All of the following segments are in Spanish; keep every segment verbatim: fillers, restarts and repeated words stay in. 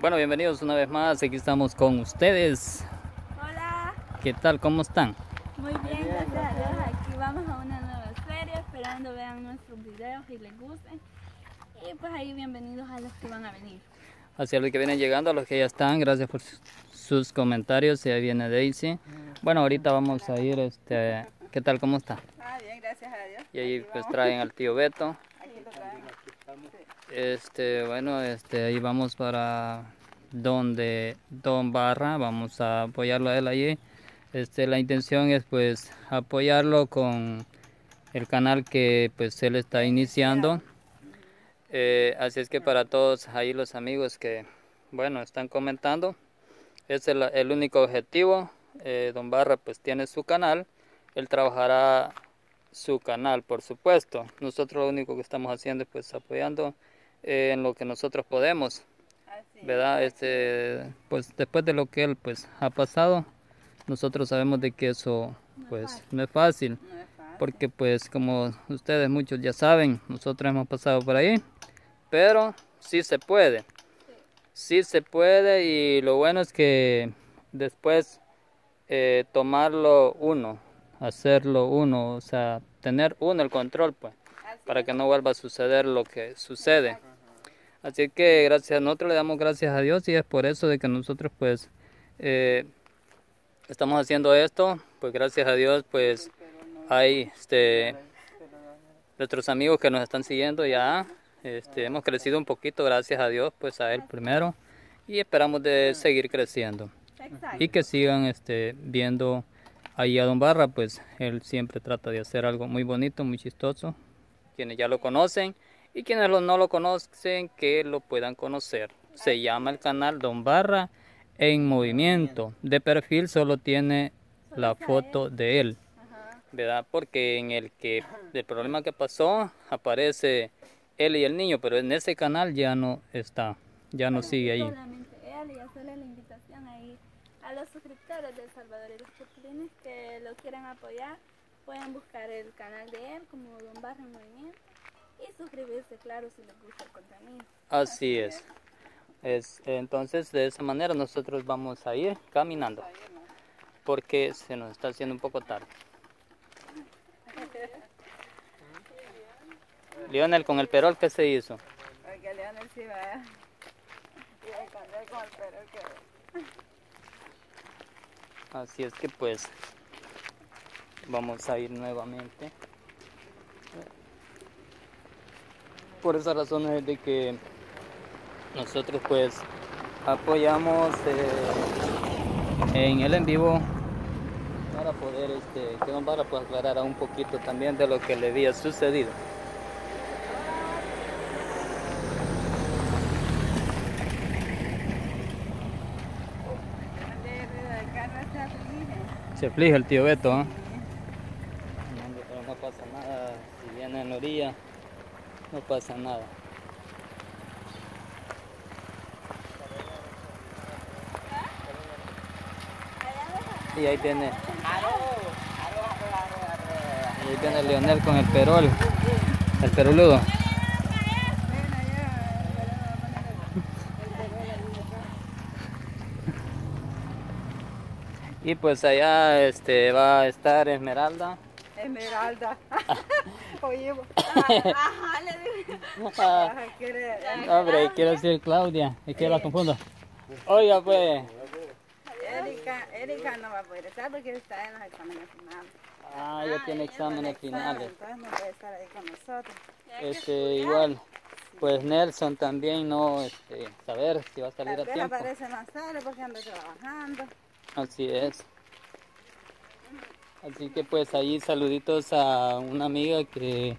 Bueno, bienvenidos una vez más, aquí estamos con ustedes. Hola. ¿Qué tal? ¿Cómo están? Muy bien, Muy bien gracias a Dios. Aquí vamos a una nueva serie, esperando vean nuestros videos y les gusten. Y pues ahí bienvenidos a los que van a venir. Así a los que vienen llegando, a los que ya están, gracias por sus, sus comentarios. Y ahí viene Daysi. Bueno, ahorita vamos a ir, este, ¿qué tal? ¿Cómo está? Ah, bien, gracias a Dios. Y ahí pues traen al tío Beto. Aquí lo traen. Este, bueno, este, ahí vamos para donde Don Barra, vamos a apoyarlo a él allí. Este, la intención es pues apoyarlo con el canal que pues él está iniciando. Eh, así es que para todos ahí los amigos que, bueno, están comentando, ese es el, el único objetivo. Eh, Don Barra pues tiene su canal, él trabajará su canal, por supuesto. Nosotros lo único que estamos haciendo es pues apoyando eh, en lo que nosotros podemos, ¿verdad? Este, pues después de lo que él pues ha pasado, nosotros sabemos de que eso pues no es fácil, no es fácil. Porque pues como ustedes muchos ya saben, nosotros hemos pasado por ahí, pero sí se puede, sí, sí se puede. Y lo bueno es que después eh, tomarlo uno, hacerlo uno, o sea, tener uno el control, pues, así para es. Que no vuelva a suceder lo que sucede. Exacto. Así que gracias, nosotros le damos gracias a Dios, y es por eso de que nosotros pues eh, estamos haciendo esto, pues gracias a Dios, pues hay este nuestros amigos que nos están siguiendo ya, este, hemos crecido un poquito, gracias a Dios, pues a él primero, y esperamos de seguir creciendo. Exacto. Y que sigan este viendo ahí a Don Barra, pues él siempre trata de hacer algo muy bonito, muy chistoso, quienes ya lo conocen y quienes no lo conocen que lo puedan conocer. Se llama el canal Don Barra en Movimiento. De perfil solo tiene la foto de él, ¿verdad? Porque en el que el problema que pasó aparece él y el niño, pero en ese canal ya no está, ya no sigue ahí. Solamente él, y hacerle la invitación ahí a los suscriptores del Salvador y los Chapulines que lo quieran apoyar, pueden buscar el canal de él como Don Barra en Movimiento y suscribirse, claro, si les gusta el contenido. Así es. Es, entonces de esa manera nosotros vamos a ir caminando porque se nos está haciendo un poco tarde. Leonel, con el perol, ¿qué se hizo? Porque Leonel sí va a esconder con el perol que... Así es que pues vamos a ir nuevamente. Por esas razones de que nosotros pues apoyamos eh, en el en vivo para poder este, que Don Barra pues aclarar un poquito también de lo que le había sucedido. Se aflige el tío Beto, ¿eh? Pero no pasa nada, si viene en la orilla no pasa nada. Y ahí viene, ahí viene Leonel con el perol, el peroludo. Y pues allá este va a estar Esmeralda. Esmeralda. Oye, ajá, le digo. Hombre, quiero decir Claudia, es que la confundo. Oiga pues. Erika, Erika no va a poder estar porque está en los exámenes finales. Ah, ella ah, tiene exámenes finales. Entonces no puede estar ahí con nosotros. Este, igual, sí. Pues Nelson también no, este, saber si va a salir a tiempo. Parece más tarde porque anda trabajando. Así es. Así que pues ahí saluditos a una amiga que...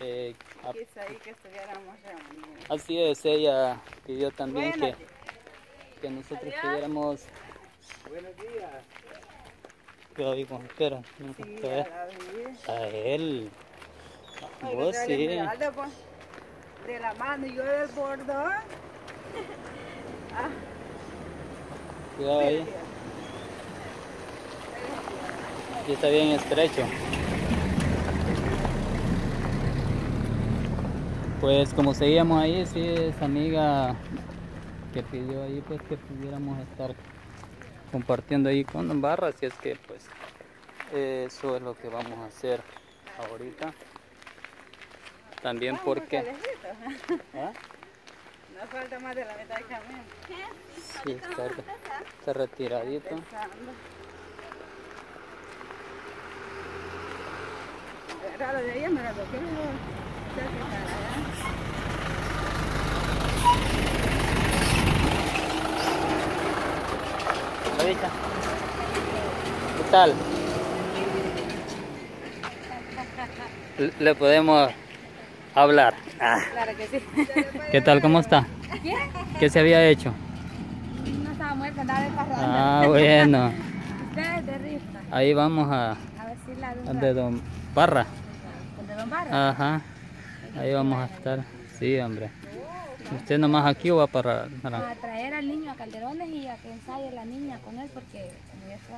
Eh, a, quiso ahí que estuviéramos reunidos. Así es, ella pidió también bueno, que, que nosotros estuviéramos... Buenos días. Cuidado ahí con espera. Sí, a, a él. A Oye, vos sí. Mirada, pues, de la mano y yo del bordón. Ah. Cuidado ahí. Aquí está bien estrecho. Pues como seguíamos ahí, sí, esa amiga que pidió ahí, pues que pudiéramos estar compartiendo ahí con Don Barra, así es que pues eso es lo que vamos a hacer ahorita. También porque... ¿Eh? No falta más de la mitad del camino. Sí, está, está retiradito. Raro de ella, me la toqué. Ahorita. ¿Qué tal? Le podemos hablar. Ah. Claro que sí. ¿Qué tal? ¿Cómo está? ¿Qué? ¿Qué se había hecho? No estaba muerta, andaba de parranda. Ah, bueno. Ustedes de Rista. Ahí vamos a... A ver si la luna. De Don Barra. ¿De Don Barra? Ajá. Ahí vamos a estar. Sí, hombre. ¿Usted nomás aquí o va para...? para... A traer al niño a Calderones y a que ensaye la niña con él, porque se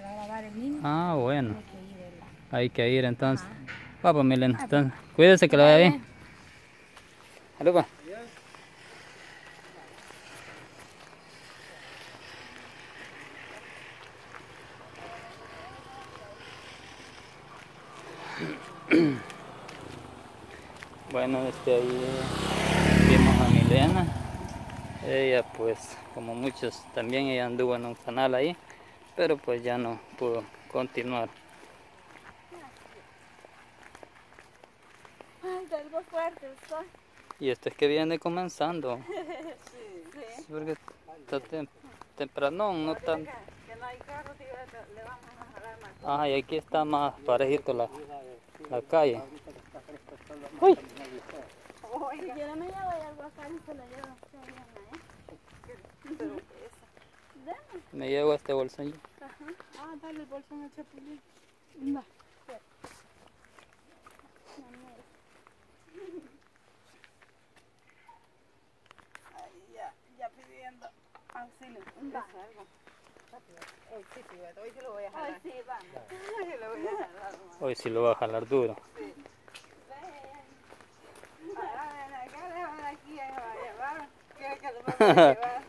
va a grabar el niño. Ah, bueno. Hay que ir, ¿verdad? Hay que ir, entonces. Ajá. Va, pues, Milena. Entonces, cuídese, que la vea bien. Salud, pa. Bueno, este ahí vimos a Milena. Ella, pues, como muchos también, ella anduvo en un canal ahí, pero pues ya no pudo continuar. Algo fuerte el sol. Y esto es que viene comenzando. Sí, sí. Porque está tem temprano, no tan... Que no hay carro, le vamos a jalar más. Ah, y aquí está más parejito la, la calle. Uy. Si yo no me llevo algo acá, ni se lo llevo. Pero pesa. Me llevo este bolsón. Ajá. Ah, dale el bolsón al Chapulín. Va. Auxilio, un vaso, algo. Hoy sí, hoy sí lo voy a jalar. Hoy sí, vamos. Hoy lo voy a jalar. Hoy sí lo voy a jalar duro. Sí. Ven. Ahora, acá le van aquí a llevar. Quiero que lo vamos a llevar.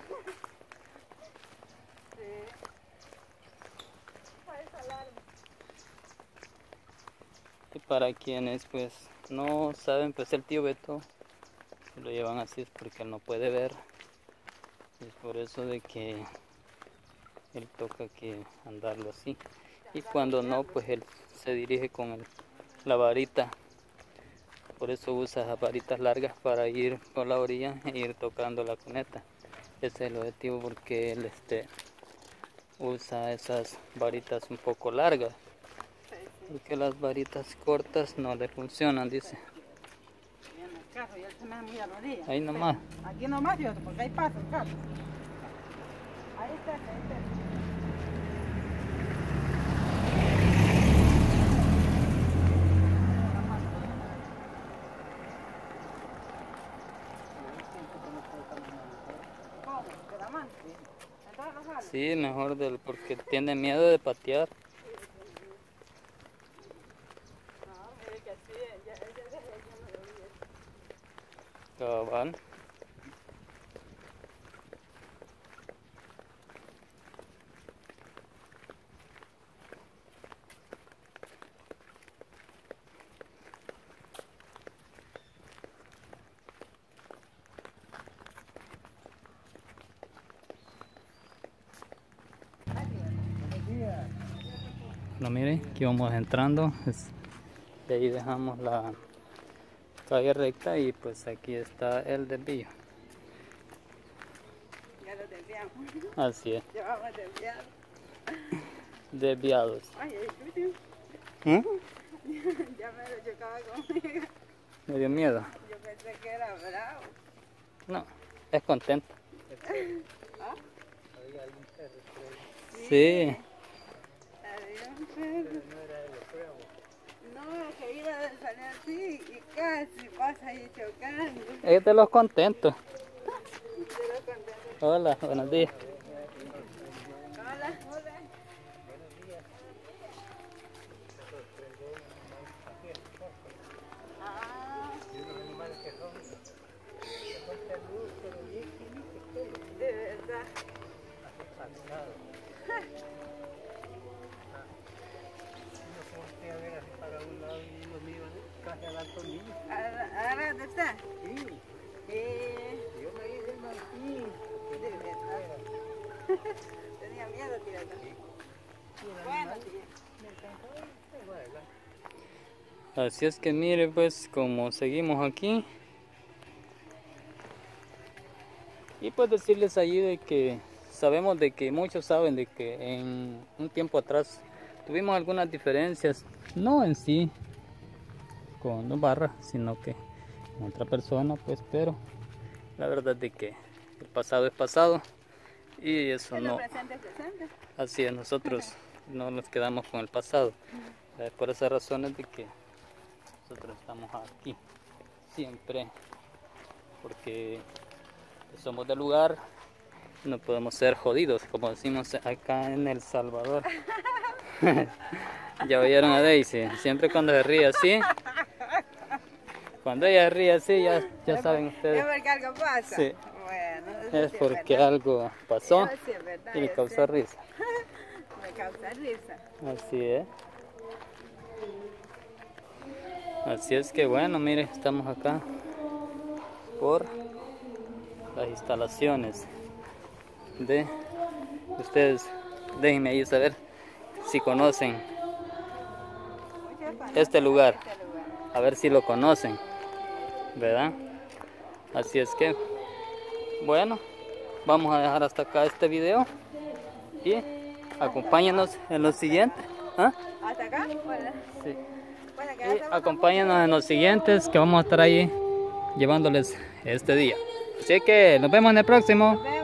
Sí. Puedes jalarlo. Y para quienes, pues, no saben, pues el tío Beto, se lo llevan así, es porque él no puede ver. Es por eso de que él toca que andarlo así, y cuando no, pues él se dirige con el, la varita. Por eso usa las varitas largas para ir por la orilla e ir tocando la cuneta. Ese es el objetivo, porque él este, usa esas varitas un poco largas, porque las varitas cortas no le funcionan, dice. Carro, y él se me da muy a la orilla. Ahí nomás. Aquí nomás, yo, porque hay paso el carro. Ahí está, ahí está. ¿De la mano? ¿Entonces lo jalo? Sí, mejor, del, porque tiene miedo de patear. Cabal. Bueno, miren, aquí vamos entrando, de ahí dejamos la calle recta y pues aquí está el desvío. Ya lo desviamos. Así es. Ya vamos desviados. Desviados. Ay, ay, ¿eh? Ya me lo chocaba conmigo. Me dio miedo. Yo pensé que era bravo. No, es contento. ¿Ah? Sí. Sí. Había un perro. No, que iba a salir así y casi pasa ahí chocando. Es de los contentos. De los contentos. Hola, buenos días. Hola, hola. Ah. Tenía miedo tirarla. Bueno, tía. Así es que mire pues como seguimos aquí. Y pues decirles allí de que sabemos de que muchos saben de que en un tiempo atrás tuvimos algunas diferencias, no en sí con Don Barra, sino que con otra persona, pues, pero la verdad de que el pasado es pasado y eso no. Presente, presente. Así es, nosotros no nos quedamos con el pasado. Eh, por esas razones de que nosotros estamos aquí siempre, porque somos del lugar, no podemos ser jodidos, como decimos acá en El Salvador. Ya oyeron a Daysi, siempre cuando se ríe así, cuando ella ríe así, ya, ya saben ustedes. Es porque algo pasa. Sí. Bueno, es sí porque es algo pasó sí verdad, y le causó sí. risa. Me causa risa. Así es. Así es que bueno, mire, estamos acá por las instalaciones de ustedes. Déjenme ahí saber si conocen este lugar, a ver si lo conocen, ¿verdad? Así es que bueno, vamos a dejar hasta acá este video y acompáñenos en lo siguiente. ¿Ah? ¿Hasta acá? Sí. Y acompáñenos en los siguientes, que vamos a estar ahí llevándoles este día. Así que nos vemos en el próximo.